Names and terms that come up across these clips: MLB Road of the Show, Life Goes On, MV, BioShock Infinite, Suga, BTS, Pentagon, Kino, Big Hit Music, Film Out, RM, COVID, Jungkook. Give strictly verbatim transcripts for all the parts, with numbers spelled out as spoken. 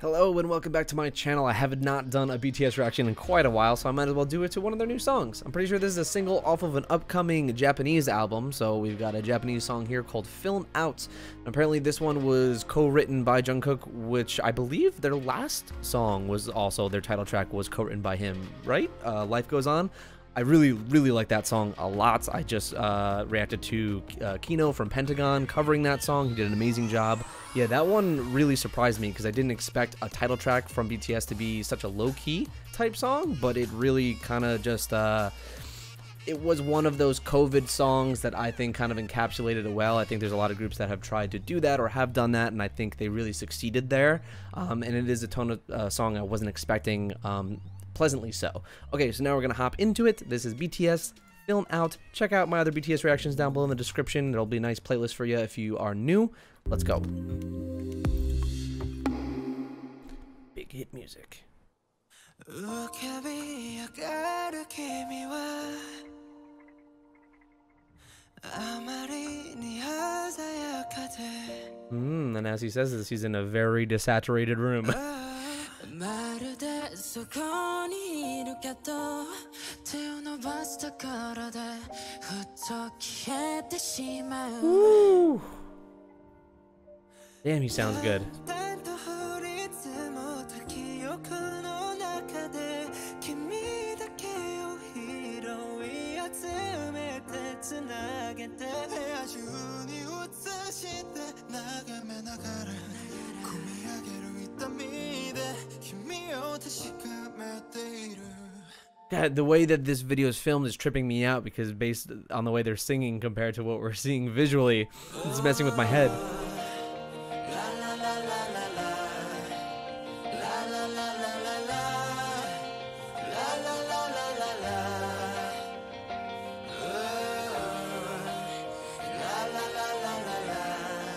Hello and welcome back to my channel. I have not done a B T S reaction in quite a while, so I might as well do it to one of their new songs. I'm pretty sure this is a single off of an upcoming Japanese album, so we've got a Japanese song here called Film Out. Apparently this one was co-written by Jungkook, which I believe their last song was also, their title track was co-written by him, right? Uh, Life Goes On. I really, really like that song a lot. I just uh, reacted to uh, Kino from Pentagon covering that song. He did an amazing job. Yeah, that one really surprised me because I didn't expect a title track from B T S to be such a low-key type song, but it really kind of just... Uh, it was one of those COVID songs that I think kind of encapsulated it well. I think there's a lot of groups that have tried to do that or have done that, and I think they really succeeded there. Um, and it is a tone of uh, song I wasn't expecting. Um, Pleasantly so. Okay, so now we're going to hop into it. This is B T S Film Out. Check out my other B T S reactions down below in the description. There'll be a nice playlist for you if you are new. Let's go. Big Hit Music. Look at me, you gotta keep me well. Mm, and as he says this, he's in a very desaturated room. Ooh. Damn, he sounds good. God, the way that this video is filmed is tripping me out because based on the way they're singing compared to what we're seeing visually, it's messing with my head.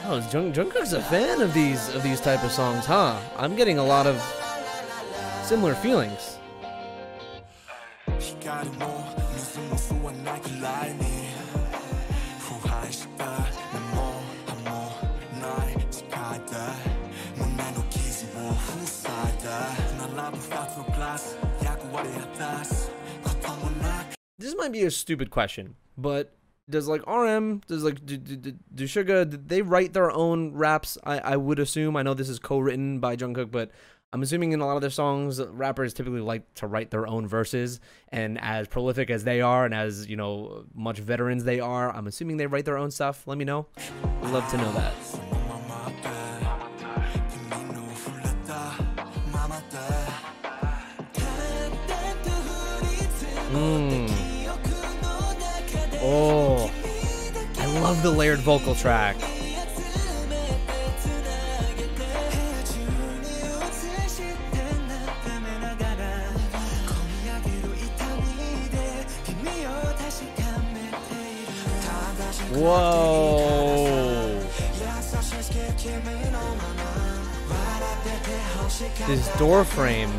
Oh, Jung Jungkook's a fan of these of these type of songs, huh? I'm getting a lot of similar feelings. This might be a stupid question, but does like R M, does like do, do, do Suga, did they write their own raps? I, I would assume. I know this is co-written by Jungkook, but I'm assuming in a lot of their songs, rappers typically like to write their own verses. And as prolific as they are, and as, you know, much veterans they are, I'm assuming they write their own stuff. Let me know. I'd love to know that. Mm. Oh, I love the layered vocal track. Whoa. This door frame.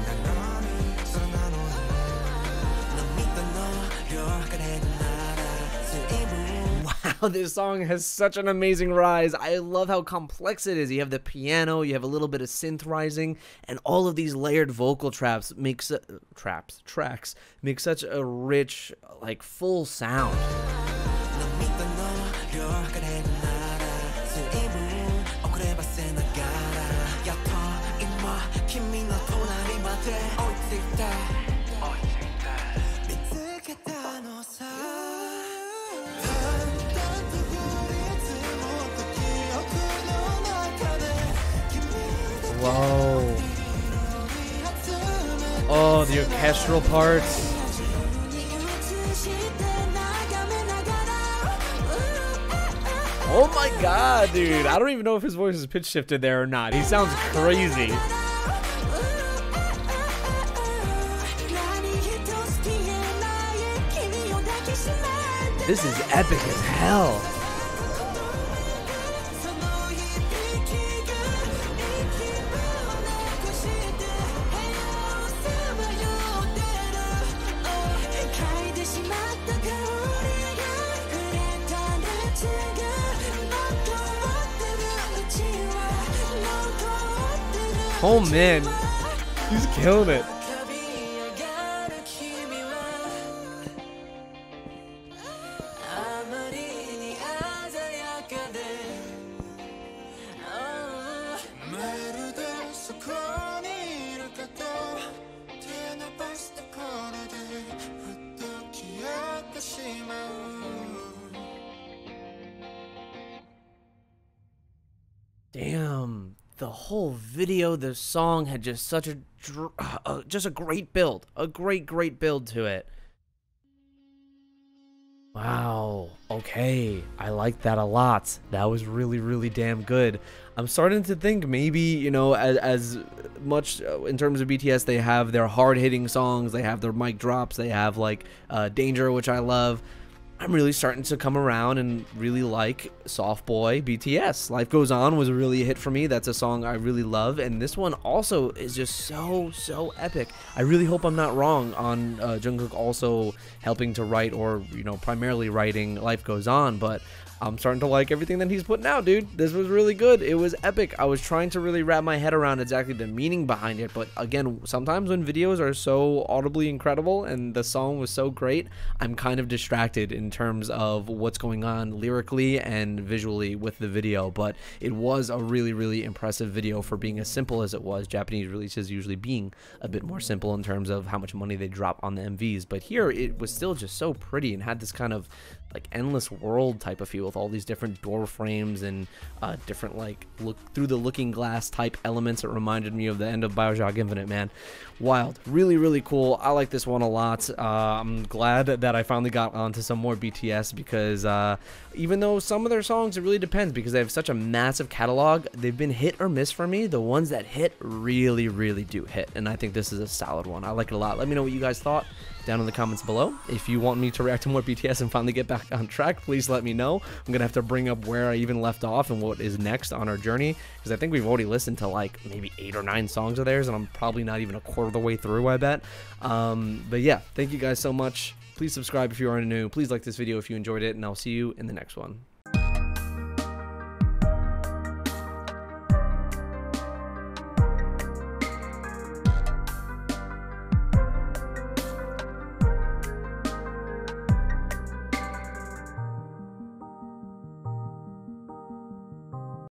Wow, this song has such an amazing rise. I love how complex it is. You have the piano, you have a little bit of synth rising, and all of these layered vocal traps makes uh, traps tracks make such a rich, like, full sound. Whoa. Oh, the orchestral parts. Oh my god, dude. I don't even know if his voice is pitch shifted there or not. He sounds crazy. This is epic as hell. Oh man, he's killing it. Damn, the whole video, the song had just such a, uh, just a great build, a great, great build to it. Wow, okay, I like that a lot. That was really, really damn good. I'm starting to think maybe, you know, as, as much uh, in terms of B T S, they have their hard-hitting songs, they have their mic drops, they have like uh, Danger, which I love. I'm really starting to come around and really like Soft Boy B T S. Life Goes On was really a hit for me. That's a song I really love. And this one also is just so, so epic. I really hope I'm not wrong on uh, Jungkook also helping to write or, you know, primarily writing Life Goes On. But I'm starting to like everything that he's putting out, dude. This was really good. It was epic. I was trying to really wrap my head around exactly the meaning behind it. But again, sometimes when videos are so audibly incredible and the song was so great, I'm kind of distracted in terms of what's going on lyrically and visually with the video. But it was a really, really impressive video for being as simple as it was. Japanese releases usually being a bit more simple in terms of how much money they drop on the M Vs. But here, it was still just so pretty and had this kind of like endless world type of feel with all these different door frames and uh, different like look through the looking glass type elements. It reminded me of the end of BioShock Infinite, man. Wild, really, really cool. I like this one a lot. Uh, I'm glad that I finally got onto some more B T S because uh, even though some of their songs, it really depends because they have such a massive catalog. They've been hit or miss for me. The ones that hit really, really do hit. And I think this is a solid one. I like it a lot. Let me know what you guys thought down in the comments below. If you want me to react to more B T S and finally get back on track, please let me know. I'm gonna have to bring up where I even left off and what is next on our journey, because I think we've already listened to like maybe eight or nine songs of theirs, and I'm probably not even a quarter of the way through, I bet. Um, but yeah, thank you guys so much. Please subscribe if you are new. Please like this video if you enjoyed it, and I'll see you in the next one.